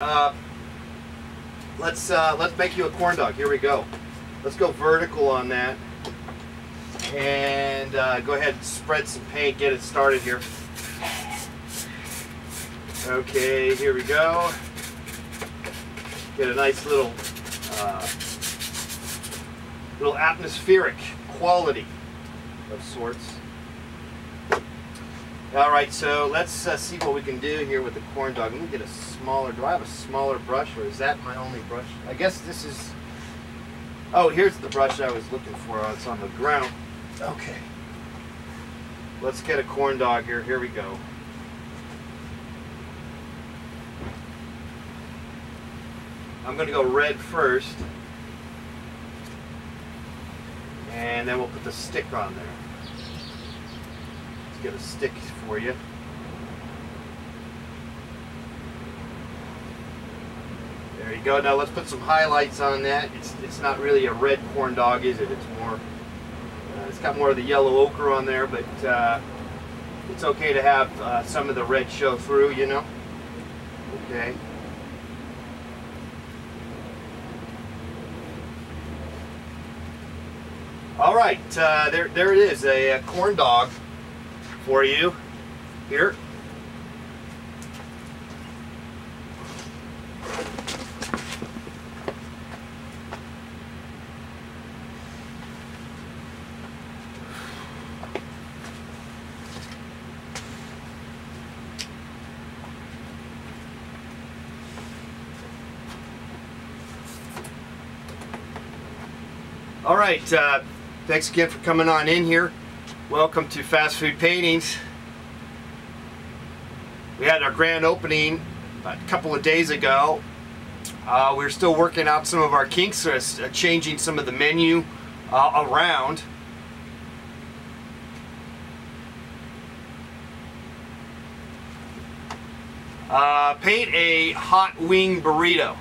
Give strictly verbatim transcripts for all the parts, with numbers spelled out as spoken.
Uh, let's uh, let's make you a corn dog. Here we go. Let's go vertical on that, and uh, go ahead and spread some paint. Get it started here. Okay, here we go. Get a nice little uh, little atmospheric quality of sorts. All right, so let's uh, see what we can do here with the corn dog. Let me get a smaller, do I have a smaller brush, or is that my only brush? I guess this is, oh, here's the brush I was looking for. Oh, it's on the ground. Okay. Let's get a corn dog here. Here we go. I'm going to go red first, and then we'll put the stick on there. Get a stick for you. There you go. Now let's put some highlights on that. It's it's not really a red corn dog, is it? It's more. Uh, it's got more of the yellow ochre on there, but uh, it's okay to have uh, some of the red show through, you know. Okay. All right. Uh, there there it is. A, a corn dog. For you here. All right, uh, thanks again for coming on in here. Welcome to Fast Food Paintings. We had our grand opening a couple of days ago. Uh, we're still working out some of our kinks, uh, changing some of the menu uh, around. Uh, paint a hot wing burrito.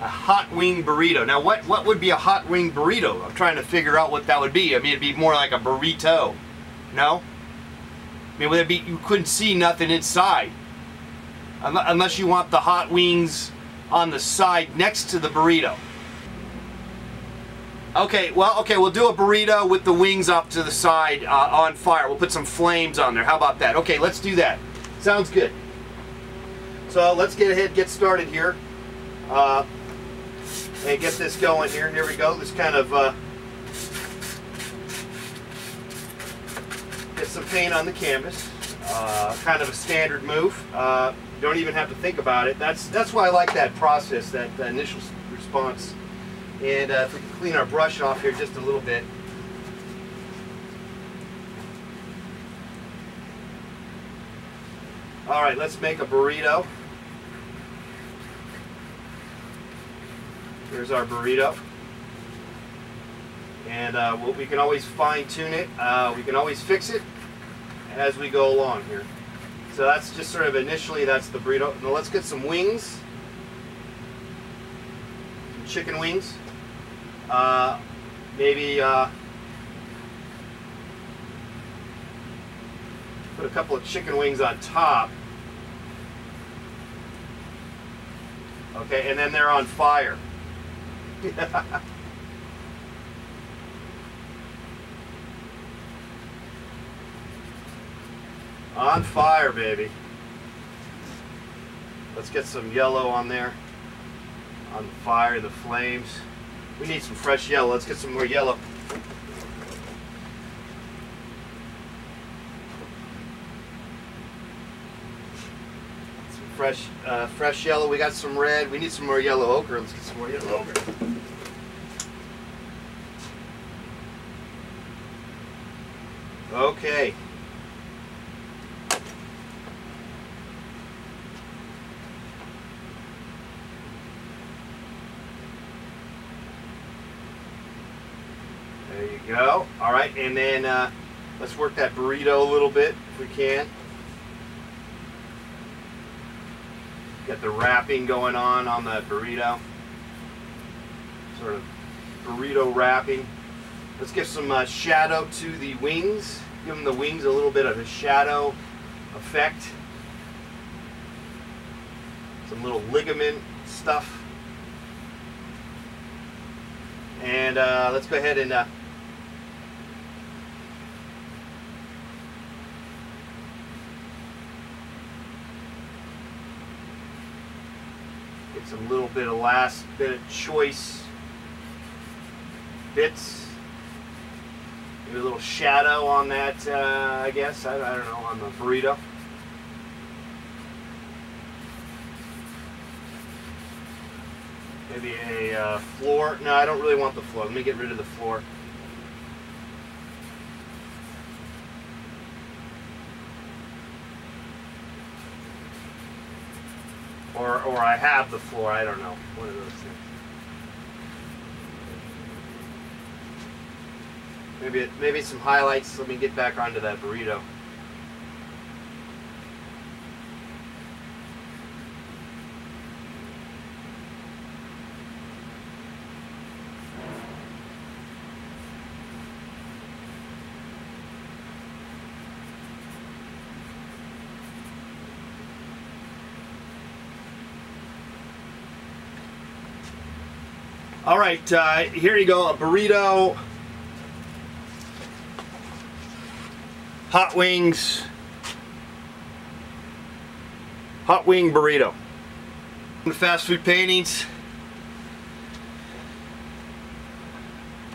A hot wing burrito. Now what, what would be a hot wing burrito? I'm trying to figure out what that would be. I mean, it'd be more like a burrito. No? I mean, would it be, you couldn't see nothing inside. Unless you want the hot wings on the side next to the burrito. Okay, well, okay, we'll do a burrito with the wings up to the side uh, on fire. We'll put some flames on there. How about that? Okay, let's do that. Sounds good. So let's get ahead, get started here. Uh, And get this going here. Here we go. This kind of uh, get some paint on the canvas. Uh, kind of a standard move. Uh, you don't even have to think about it. That's that's why I like that process, that, that initial response. And uh, if we can clean our brush off here just a little bit. All right, let's make a burrito. Here's our burrito, and uh, we'll, we can always fine-tune it, uh, we can always fix it as we go along here. So that's just sort of initially, that's the burrito. Now let's get some wings, some chicken wings, uh, maybe uh, put a couple of chicken wings on top. Okay, and then they're on fire. Yeah. On fire, baby. Let's get some yellow on there. On the fire, the flames. We need some fresh yellow. Let's get some more yellow. Fresh, uh, fresh yellow. We got some red. We need some more yellow ochre. Let's get some more yellow ochre. Okay. There you go. All right, and then uh, let's work that burrito a little bit if we can. Get the wrapping going on on the burrito, sort of burrito wrapping. Let's give some uh, shadow to the wings. Give them the wings a little bit of a shadow effect. some little ligament stuff. And uh, let's go ahead and uh, get some little bit of last bit of choice bits. Maybe a little shadow on that, uh, I guess, I, I don't know, on the burrito. Maybe a uh, floor. No, I don't really want the floor. Let me get rid of the floor. Or, or I have the floor. I don't know. One of those things. Maybe, it, maybe some highlights. Let me get back onto that burrito. All right, uh, here you go, a burrito, hot wings, hot wing burrito. The fast food paintings.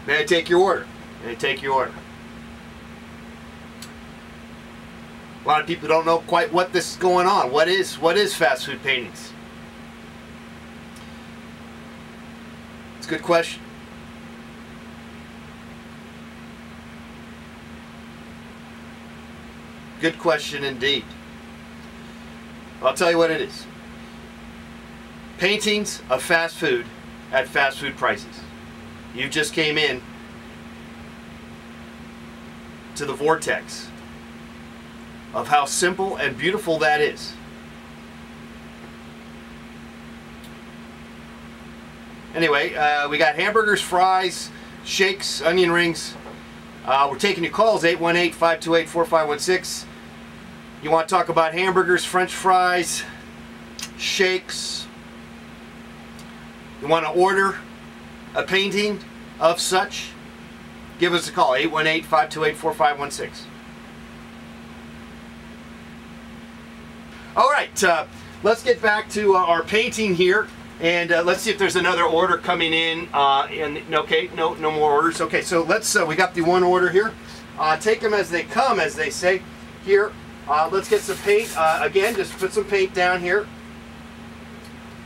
May I take your order? May I take your order? A lot of people don't know quite what this is going on. What is what is fast food paintings? It's a good question. Good question indeed. I'll tell you what it is. Paintings of fast food at fast food prices. You just came in to the vortex of how simple and beautiful that is. Anyway, uh, we got hamburgers, fries, shakes, onion rings. Uh, we're taking your calls, eight one eight, five two eight, four five one six. You want to talk about hamburgers, french fries, shakes. You want to order a painting of such? Give us a call, eight one eight, five two eight, four five one six. All right, uh, let's get back to uh, our painting here. And uh, let's see if there's another order coming in. Uh, and okay, no, no more orders. Okay, so let's. Uh, we got the one order here. Uh, take them as they come, as they say. Here, uh, let's get some paint. Uh, again, just put some paint down here.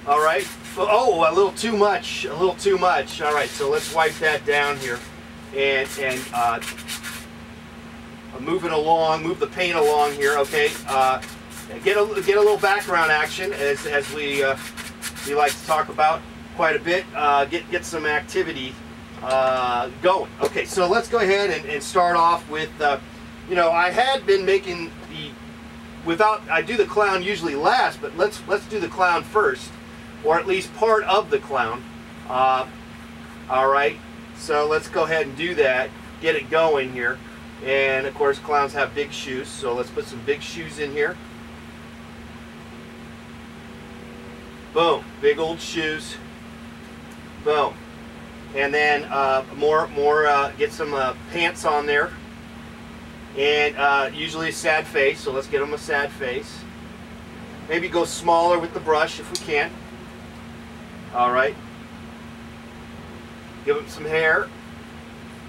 All right. Oh, a little too much. A little too much. All right. So let's wipe that down here, and and uh, move it along. Move the paint along here. Okay. Uh, get a get a little background action as as we. Uh, We like to talk about quite a bit, uh, get get some activity uh, going. Okay, so let's go ahead and, and start off with, uh, you know, I had been making the without. I do the clown usually last, but let's let's do the clown first, or at least part of the clown. Uh, all right, so let's go ahead and do that. Get it going here, and of course, clowns have big shoes, so let's put some big shoes in here. Boom, big old shoes. Boom, and then uh, more, more. Uh, get some uh, pants on there, and uh, usually a sad face. So let's get them a sad face. Maybe go smaller with the brush if we can. All right. Give them some hair.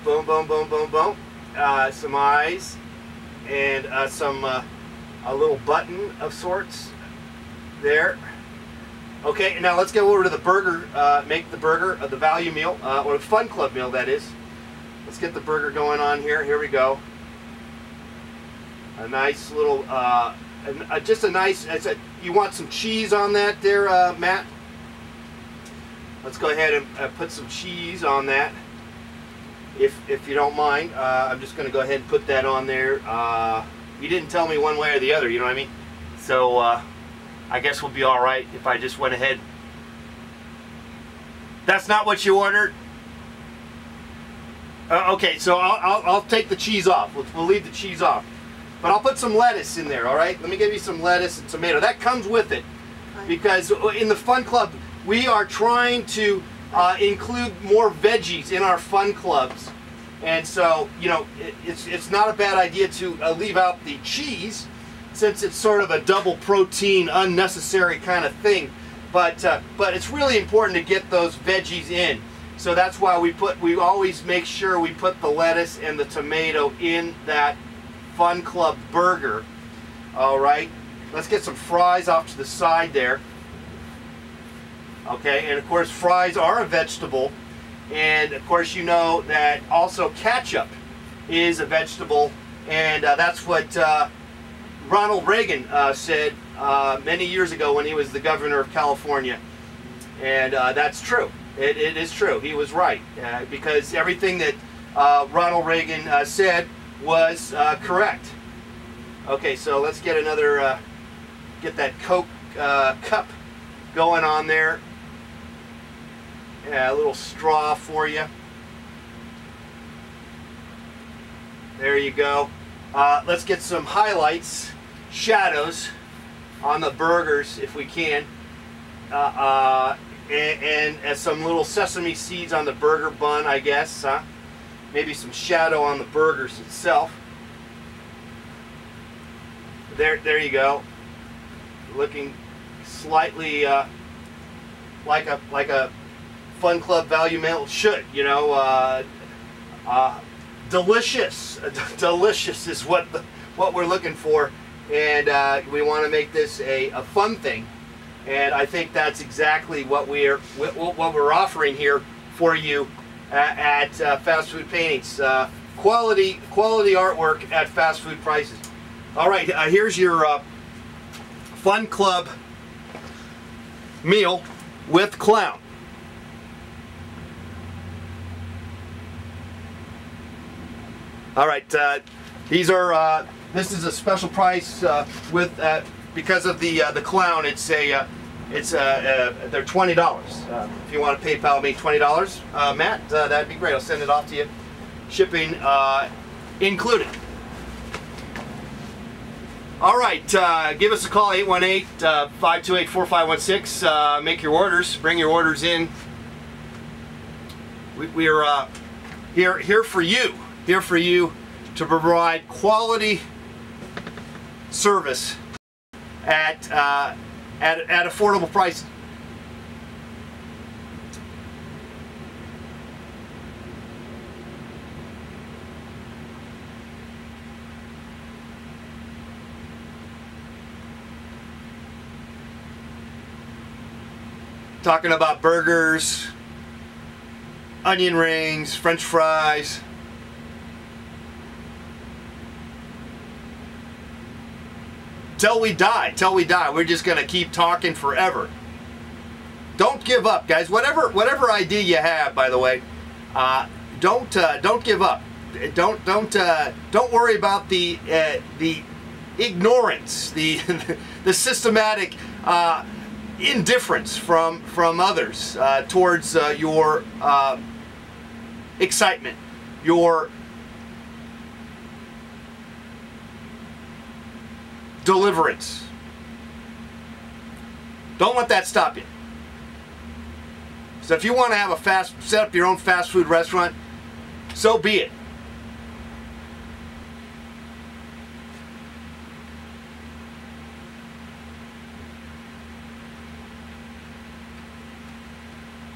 Boom, boom, boom, boom, boom. Uh, some eyes, and uh, some uh, a little button of sorts. There. Okay, now let's go over to the burger, uh, make the burger, uh, the value meal, uh, or the fun club meal, that is. Let's get the burger going on here. Here we go. A nice little, uh, uh, just a nice, it's a, you want some cheese on that there, uh, Matt? Let's go ahead and uh, put some cheese on that, if, if you don't mind. Uh, I'm just going to go ahead and put that on there. Uh, you didn't tell me one way or the other, you know what I mean? So, uh... I guess we'll be all right if I just went ahead. That's not what you ordered? Uh, okay, so I'll, I'll, I'll take the cheese off. We'll, we'll leave the cheese off. But I'll put some lettuce in there, all right? Let me give you some lettuce and tomato. That comes with it. I because in the fun club, we are trying to uh, include more veggies in our fun clubs. And so, you know, it, it's, it's not a bad idea to uh, leave out the cheese, since it's sort of a double protein, unnecessary kind of thing. But, uh, but it's really important to get those veggies in. So that's why we put, we always make sure we put the lettuce and the tomato in that Fun Club burger. All right, let's get some fries off to the side there. Okay, and of course fries are a vegetable, and of course you know that also ketchup is a vegetable, and uh, that's what uh, Ronald Reagan uh, said uh, many years ago when he was the governor of California, and uh, that's true. It, it is true. He was right, uh, because everything that uh, Ronald Reagan uh, said was uh, correct. Okay, so let's get another, uh, get that Coke uh, cup going on there. Yeah, a little straw for you. There you go. Uh, let's get some highlights, shadows on the burgers if we can. Uh, uh, And, and, and some little sesame seeds on the burger bun, I guess, huh? Maybe some shadow on the burgers itself. There, there you go. Looking slightly uh, like a like a Fun Club value meal should, you know. Uh, uh, delicious, delicious is what the, what we're looking for, and uh, we want to make this a, a fun thing. And I think that's exactly what we're what we're offering here for you at, at uh, Fast Food Paintings. Uh, quality quality artwork at fast food prices. All right, uh, here's your uh, Fun Club meal with clown. All right, uh, these are uh, this is a special price uh, with uh, because of the uh, the clown. It's a uh, It's uh, uh, they're twenty dollars. Uh, if you want to PayPal me twenty dollars, uh, Matt, uh, that'd be great. I'll send it off to you, shipping uh, included. All right, uh, give us a call, eight one eight, five two eight, four five one six. Uh, make your orders, bring your orders in. We, we're uh, here here for you, here for you to provide quality service at. Uh, At, at affordable prices. Talking about burgers, onion rings, French fries. Till we die, till we die. We're just gonna keep talking forever. Don't give up, guys. Whatever, whatever idea you have, by the way, uh, don't uh, don't give up. Don't don't uh, don't worry about the uh, the ignorance, the the systematic uh, indifference from from others uh, towards uh, your uh, excitement, your deliverance. Don't let that stop you. So if you want to have a fast, set up your own fast food restaurant, so be it.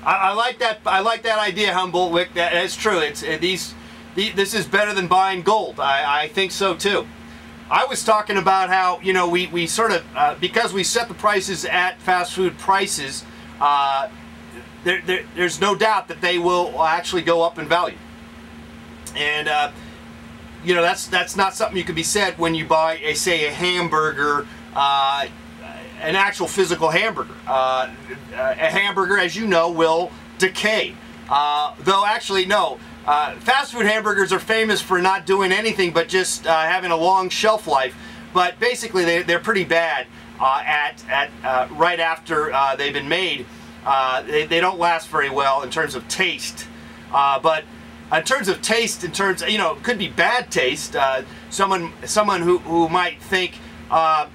I, I like that. I like that idea, Humboldt. That is true. It's uh, these, these. This is better than buying gold. I, I think so too. I was talking about how, you know, we, we sort of, uh, because we set the prices at fast food prices, uh, there, there, there's no doubt that they will actually go up in value. And, uh, you know, that's that's not something you can be said when you buy, a, say, a hamburger, uh, an actual physical hamburger. Uh, a hamburger, as you know, will decay. Uh, though, actually, no. Uh, fast food hamburgers are famous for not doing anything but just uh, having a long shelf life, but basically they, they're pretty bad uh, at, at uh, right after uh, they've been made. Uh, they, they don't last very well in terms of taste, uh, but in terms of taste, in terms, you know, it could be bad taste. Uh, someone someone who, who might think, uh,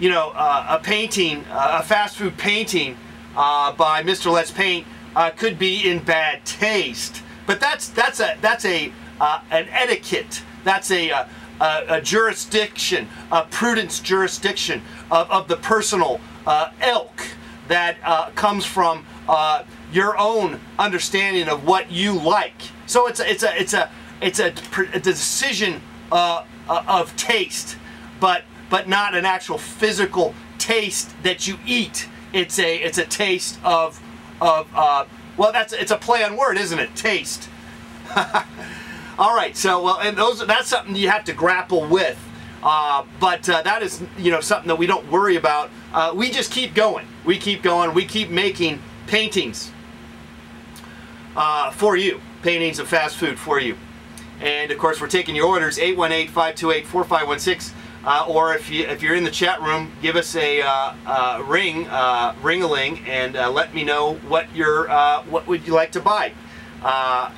you know, uh, a painting, uh, a fast food painting uh, by Mister Let's Paint uh, could be in bad taste. But that's that's a that's a uh, an etiquette. That's a uh, Uh, a jurisdiction, a prudence jurisdiction of, of the personal uh, ilk that uh, comes from uh, your own understanding of what you like. So it's a, it's a it's a it's a, a decision uh, of taste, but but not an actual physical taste that you eat. It's a it's a taste of of uh, well, that's it's a play on word, isn't it? Taste. All right, so well, and those that's something you have to grapple with, uh, but uh, that is you know something that we don't worry about. Uh, we just keep going, we keep going, we keep making paintings uh, for you, paintings of fast food for you, and of course we're taking your orders eight one eight, five two eight, four five one six, uh, or if you if you're in the chat room, give us a uh, uh, ring, uh, ring-a-ling, and uh, let me know what your uh, what would you like to buy. Uh,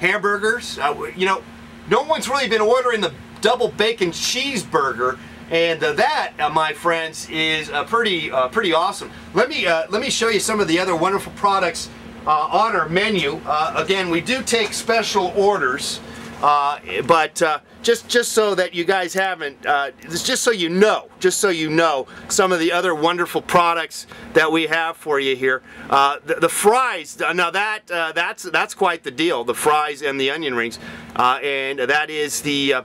Hamburgers, uh, you know, no one's really been ordering the double bacon cheeseburger, and uh, that, uh, my friends, is uh, pretty, uh, pretty awesome. Let me, uh, let me show you some of the other wonderful products uh, on our menu. Uh, again, we do take special orders, uh, but uh, just, just so that you guys haven't, uh, just so you know, just so you know, some of the other wonderful products that we have for you here. Uh, the, the fries, now that uh, that's that's quite the deal. The fries and the onion rings, uh, and that is the uh,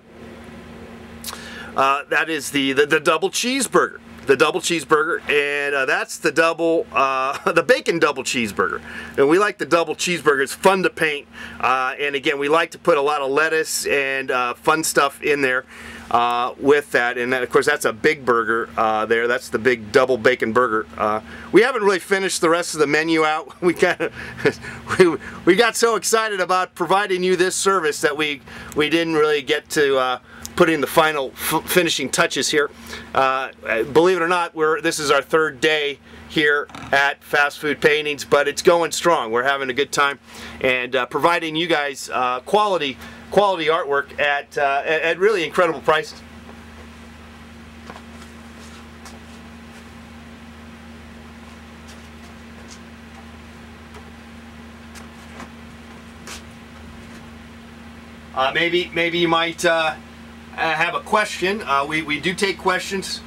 uh, that is the, the the double cheeseburger, the double cheeseburger, and uh, that's the double uh, the bacon double cheeseburger. And we like the double cheeseburger. It's fun to paint, uh, and again, we like to put a lot of lettuce and uh, fun stuff in there. Uh, with that, and that, of course, that's a big burger uh, there. That's the big double bacon burger. Uh, we haven't really finished the rest of the menu out. We kind of we, we got so excited about providing you this service that we we didn't really get to uh, put in the final f finishing touches here. Uh, believe it or not, we're this is our third day here at Fast Food Paintings, but it's going strong. We're having a good time and uh, providing you guys uh, quality. Quality artwork at, uh, at really incredible prices. Uh, maybe maybe you might uh, have a question. Uh, we, we do take questions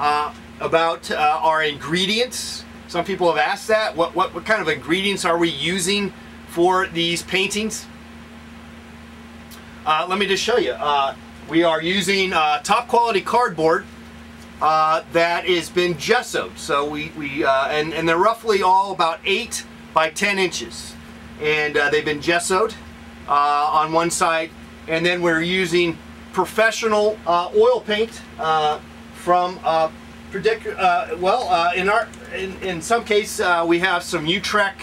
uh, about uh, our ingredients. Some people have asked that. What, what, what kind of ingredients are we using for these paintings? Uh, let me just show you. Uh, we are using uh, top quality cardboard uh, that has been gessoed. So we, we uh, and, and they're roughly all about eight by ten inches. And uh, they've been gessoed uh, on one side. And then we're using professional uh, oil paint uh, from, uh, uh, well, uh, in, our, in, in some case uh, we have some Utrecht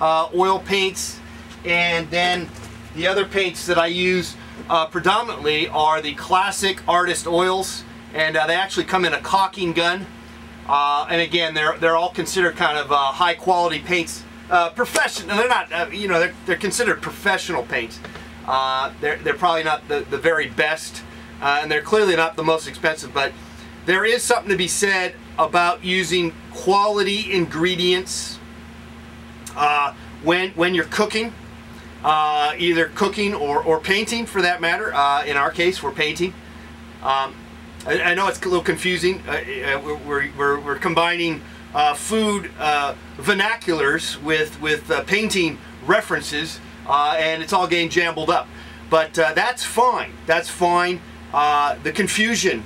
uh, oil paints, and then the other paints that I use uh, predominantly are the classic artist oils, and uh, they actually come in a caulking gun. Uh, and again, they're they're all considered kind of uh, high quality paints. Uh, professional, they're not. Uh, you know, they're they're considered professional paints. Uh, they're they're probably not the the very best, uh, and they're clearly not the most expensive. But there is something to be said about using quality ingredients uh, when when you're cooking. Uh, either cooking or, or painting, for that matter. Uh, in our case, we're painting. Um, I, I know it's a little confusing. Uh, we're, we're, we're combining uh, food uh, vernaculars with, with uh, painting references, uh, and it's all getting jumbled up. But uh, that's fine. That's fine. Uh, the confusion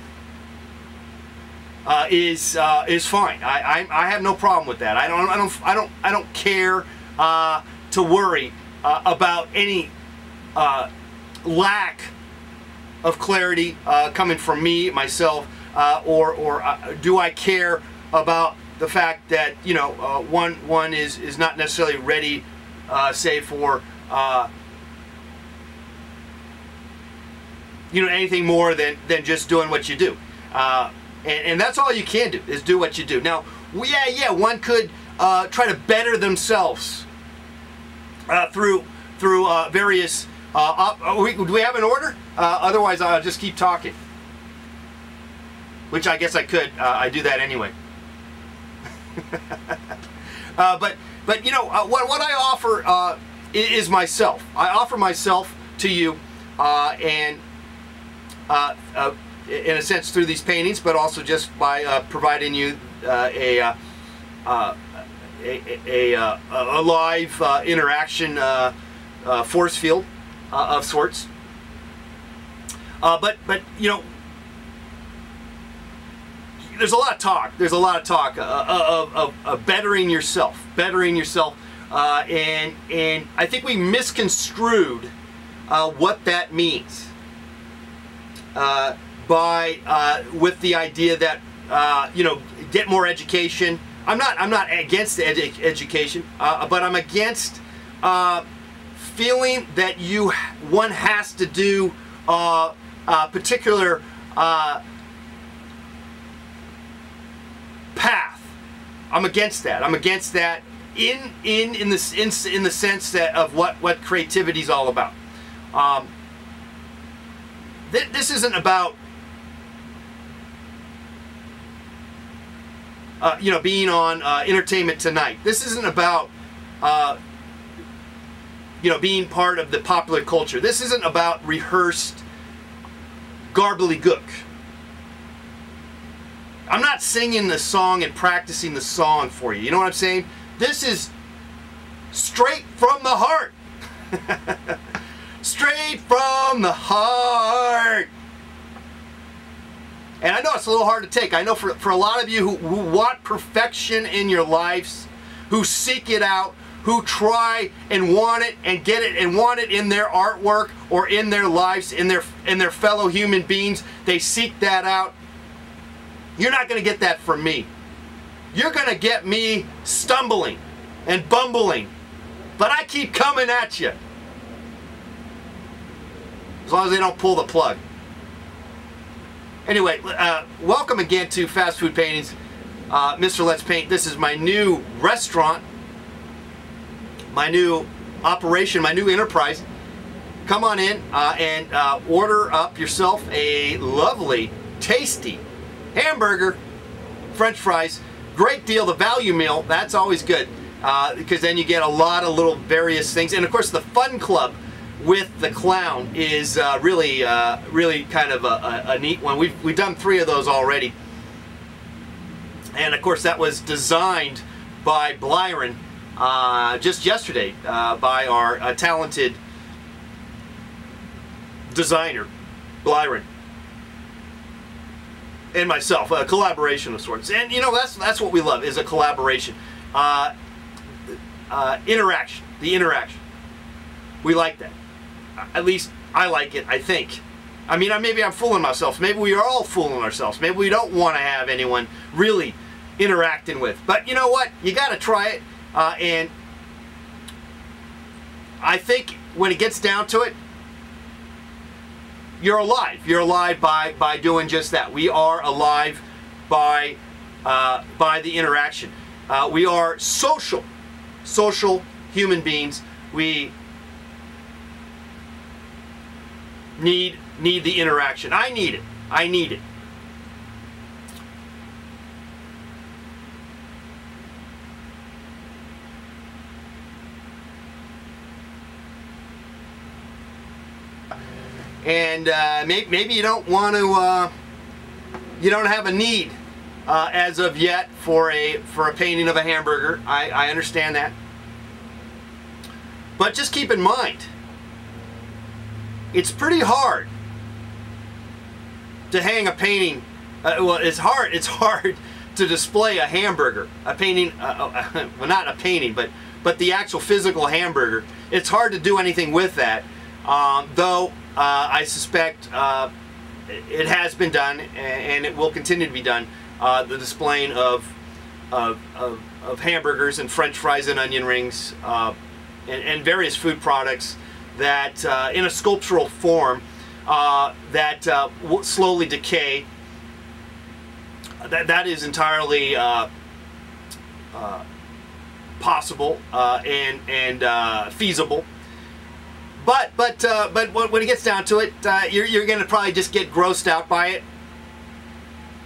uh, is uh, is fine. I, I I have no problem with that. I don't I don't I don't I don't care uh, to worry Uh, about any uh, lack of clarity uh, coming from me, myself, uh, or or uh, do I care about the fact that you know uh, one one is is not necessarily ready, uh, say for uh, you know anything more than than just doing what you do, uh, and, and that's all you can do is do what you do. Now, yeah, yeah, one could uh, try to better themselves. Uh, through through uh, various uh, op oh, we, do we have an order? Uh, otherwise I'll just keep talking. which I guess I could. Uh, I do that anyway. uh, but but you know uh, what what I offer uh, is myself. I offer myself to you, uh, and uh, uh, in a sense through these paintings, but also just by uh, providing you uh, a, uh, uh, a, a a a live uh, interaction uh, uh, force field uh, of sorts. Uh, but but you know. There's a lot of talk. There's a lot of talk uh, of, of, of bettering yourself, bettering yourself, uh, and and I think we misconstrued uh, what that means uh, by uh, with the idea that uh, you know, get more education. I'm not I'm not against edu education, uh, but I'm against uh, feeling that you one has to do uh, a particular Uh, path. I'm against that. I'm against that in in in this in, in the sense that of what what creativity is all about. Um, th this isn't about uh, you know, being on uh, Entertainment Tonight. This isn't about uh, you know, being part of the popular culture. This isn't about rehearsed garbly-gook. I'm not singing the song and practicing the song for you. You know what I'm saying? This is straight from the heart. Straight from the heart. And I know it's a little hard to take. I know for, for a lot of you who, who want perfection in your lives, who seek it out, who try and want it and get it and want it in their artwork or in their lives, in their, in their fellow human beings, they seek that out. You're not going to get that from me. You're going to get me stumbling and bumbling. But I keep coming at you. As long as they don't pull the plug. Anyway, uh, welcome again to Fast Food Paintings. Uh, Mister Let's Paint. This is my new restaurant. My new operation. My new enterprise. Come on in uh, and uh, order up yourself a lovely, tasty hamburger, french fries, great deal. The value meal, that's always good, uh, because then you get a lot of little various things. And of course the fun club with the clown is uh, really uh, really kind of a, a, a neat one. We've, we've done three of those already, and of course that was designed by Blyron uh, just yesterday uh, by our uh, talented designer Blyron and myself, a collaboration of sorts. And you know, that's that's what we love, is a collaboration, uh, uh, interaction, the interaction. We like that. At least I like it, I think. I mean, maybe I'm fooling myself. Maybe we are all fooling ourselves. Maybe we don't want to have anyone really interacting with. But you know what? You got to try it. Uh, and I think when it gets down to it, you're alive. You're alive by by doing just that. We are alive by uh, by the interaction. Uh, we are social, social human beings. We need need the interaction. I need it. I need it. And uh, may maybe you don't want to, uh, you don't have a need uh, as of yet for a for a painting of a hamburger. I, I understand that, but just keep in mind, it's pretty hard to hang a painting. Uh, well, it's hard. It's hard to display a hamburger, a painting. Uh, uh, well, not a painting, but but the actual physical hamburger. It's hard to do anything with that, um, though. Uh, I suspect uh, it has been done, and it will continue to be done, uh, the displaying of, of, of, of hamburgers and french fries and onion rings uh, and, and various food products that uh, in a sculptural form uh, that uh, will slowly decay. That, that is entirely uh, uh, possible uh, and, and uh, feasible. But but uh, but when it gets down to it, uh, you're you're gonna probably just get grossed out by it.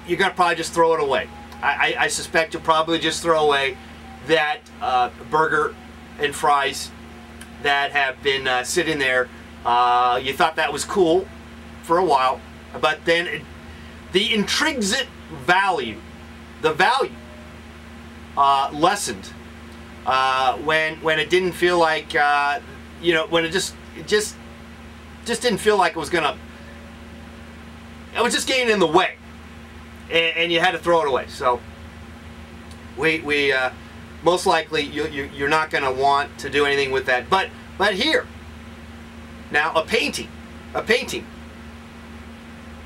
you're going to probably just throw it away. I, I, I suspect you'll probably just throw away that uh, burger and fries that have been uh, sitting there. Uh, you thought that was cool for a while, but then it, the intrinsic value, the value uh, lessened uh, when when it didn't feel like uh, you know when it just it just just didn't feel like it was gonna. It was just getting in the way, and, and you had to throw it away. So we we uh, most likely you, you you're not gonna want to do anything with that. But but here. Now a painting, a painting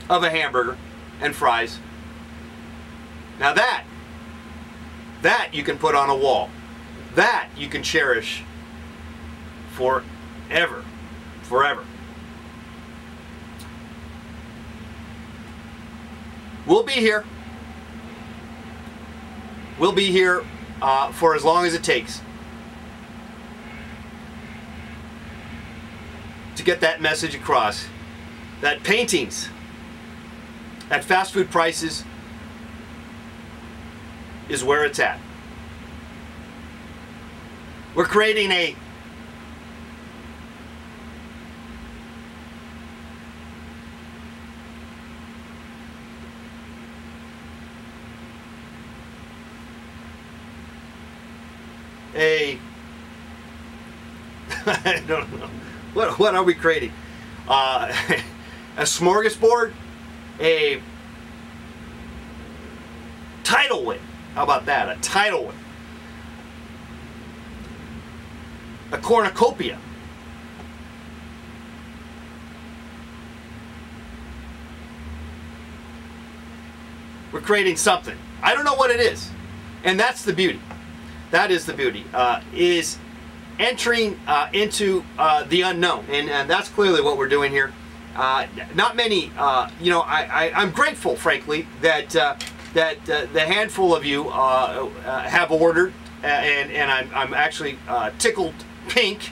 of a hamburger and fries. Now that, that you can put on a wall. That you can cherish forever, forever. We'll be here. We'll be here uh, for as long as it takes to get that message across, that paintings at fast food prices is where it's at. We're creating a a I don't know. What, what are we creating? Uh, a smorgasbord? A tidal wave. How about that? A tidal wave. A cornucopia. We're creating something. I don't know what it is. And that's the beauty. That is the beauty. Uh, is entering uh, into uh, the unknown, and, and that's clearly what we're doing here. Uh, not many, uh, you know, I, I, I'm grateful, frankly, that uh, that uh, the handful of you uh, uh, have ordered, and, and I'm, I'm actually uh, tickled pink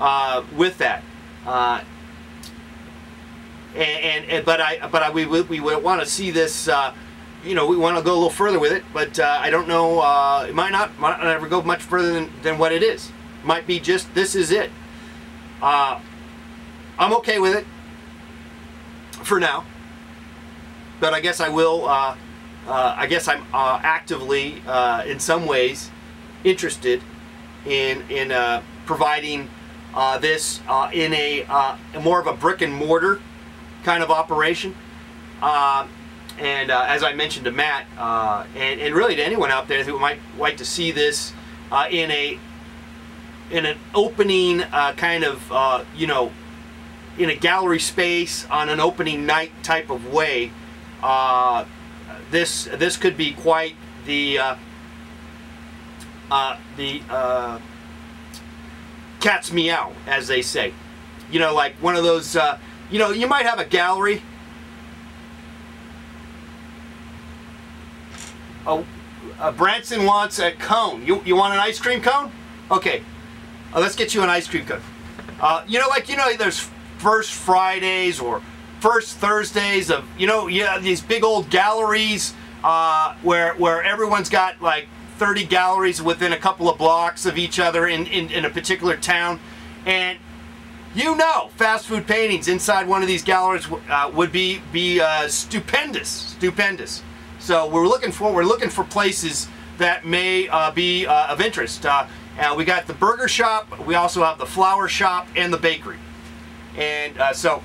uh, with that. Uh, and, and But I but I, we, we would want to see this, uh, you know, we want to go a little further with it, but uh, I don't know, uh, it might not, might not ever go much further than, than what it is. Might be just this is it. Uh, I'm okay with it for now, but I guess I will. Uh, uh, I guess I'm uh, actively, uh, in some ways, interested in in uh, providing uh, this uh, in a uh, more of a brick and mortar kind of operation. Uh, and uh, as I mentioned to Matt, uh, and, and really to anyone out there who might like to see this uh, in a in an opening uh, kind of, uh, you know, in a gallery space on an opening night type of way, uh, this this could be quite the uh, uh, the uh, cat's meow, as they say. You know, like one of those. Uh, you know, you might have a gallery, a, a Branson wants a cone. You you want an ice cream cone? Okay. Uh, let's get you an ice cream cone. Uh, you know, like, you know, there's first Fridays or first Thursdays of, you know, yeah, these big old galleries uh, where where everyone's got like thirty galleries within a couple of blocks of each other in, in, in a particular town. And, you know, fast food paintings inside one of these galleries uh, would be, be uh, stupendous, stupendous. So we're looking for, we're looking for places that may uh, be uh, of interest. Uh, Uh, we got the burger shop, we also have the flower shop, and the bakery. And uh, so,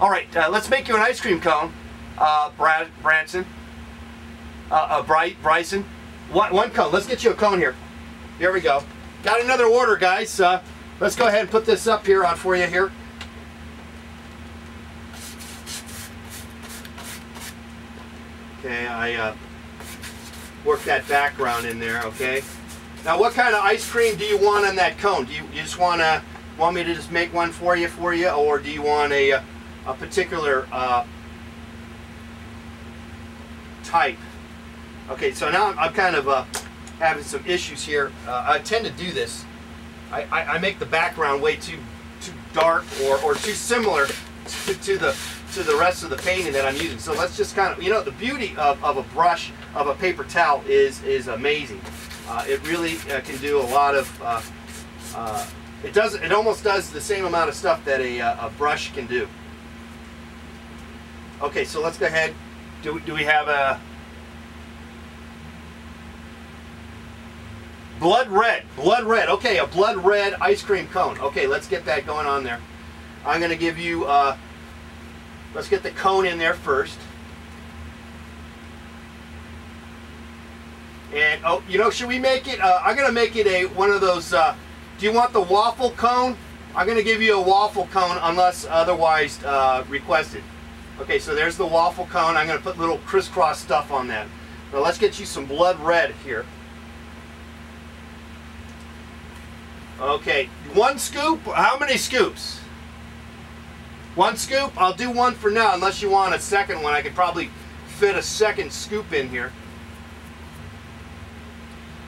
alright, uh, let's make you an ice cream cone, uh, Brad, Branson, uh, uh, Bry Bryson. One, one cone, let's get you a cone here. Here we go. Got another order, guys. Uh, let's go ahead and put this up here on for you here. Okay, I uh, worked that background in there, okay. Now, what kind of ice cream do you want on that cone? Do you, you just want to want me to just make one for you, for you, or do you want a a particular uh, type? Okay, so now I'm, I'm kind of uh, having some issues here. Uh, I tend to do this. I, I, I make the background way too too dark or or too similar to, to the to the rest of the painting that I'm using. So let's just kind of, you know, the beauty of, of a brush, of a paper towel is, is amazing. Uh, it really uh, can do a lot of, uh, uh, it does, it almost does the same amount of stuff that a, a brush can do. Okay, so let's go ahead. Do, do we have a blood red, blood red. Okay, a blood red ice cream cone. Okay, let's get that going on there. I'm going to give you, uh, let's get the cone in there first. And, oh, you know, should we make it, uh, I'm going to make it a, one of those, uh, do you want the waffle cone? I'm going to give you a waffle cone unless otherwise uh, requested. Okay, so there's the waffle cone. I'm going to put little crisscross stuff on that. Now let's get you some blood red here. Okay, one scoop, how many scoops? One scoop, I'll do one for now, unless you want a second one. I could probably fit a second scoop in here.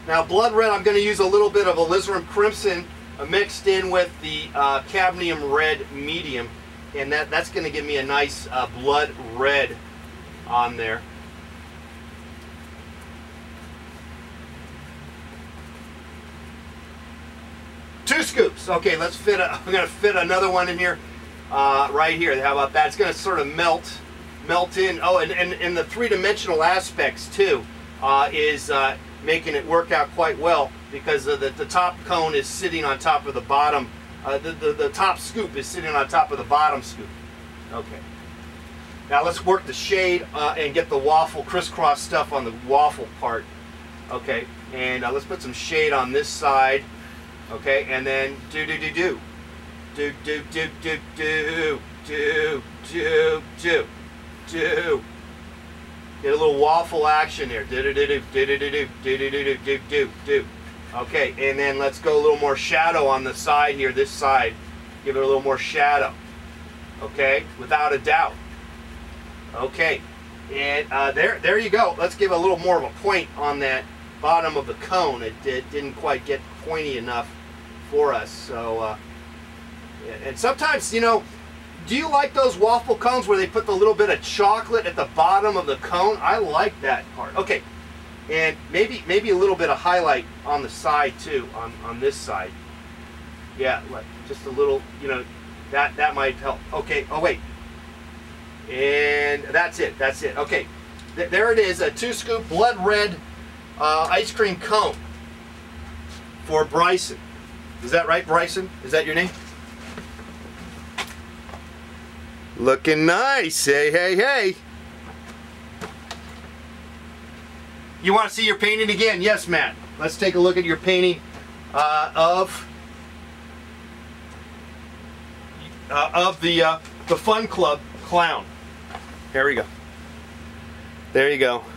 Now blood red, I'm going to use a little bit of alizarin crimson mixed in with the uh, cadmium red medium, and that, that's going to give me a nice uh, blood red on there. Two scoops. Okay, let's fit a, I'm going to fit another one in here. Uh, right here. How about that? It's going to sort of melt, melt in. Oh, and, and, and the three-dimensional aspects, too, uh, is uh, making it work out quite well because of the, the top cone is sitting on top of the bottom. Uh, the, the, the top scoop is sitting on top of the bottom scoop. Okay. Now let's work the shade uh, and get the waffle crisscross stuff on the waffle part. Okay. And uh, let's put some shade on this side. Okay. And then do-do-do-do. Do do do do do do do do do. Get a little waffle action there. Do do do do do do do do do do do do. Okay, and then let's go a little more shadow on the side here. This side, give it a little more shadow. Okay, without a doubt. Okay, and uh, there there you go. Let's give a little more of a point on that bottom of the cone. It, it didn't quite get pointy enough for us, so. Uh, And sometimes, you know, do you like those waffle cones where they put the little bit of chocolate at the bottom of the cone? I like that part. Okay, and maybe maybe a little bit of highlight on the side too, on, on this side. Yeah, just a little, you know, that, that might help. Okay, oh wait. And that's it, that's it. Okay, Th there it is, a two-scoop blood red uh, ice cream cone for Bryson. Is that right, Bryson? Is that your name? Looking nice, hey, hey, hey. You want to see your painting again? Yes, Matt. Let's take a look at your painting uh, of uh, of the uh, the Fun Club Clown. There we go. There you go.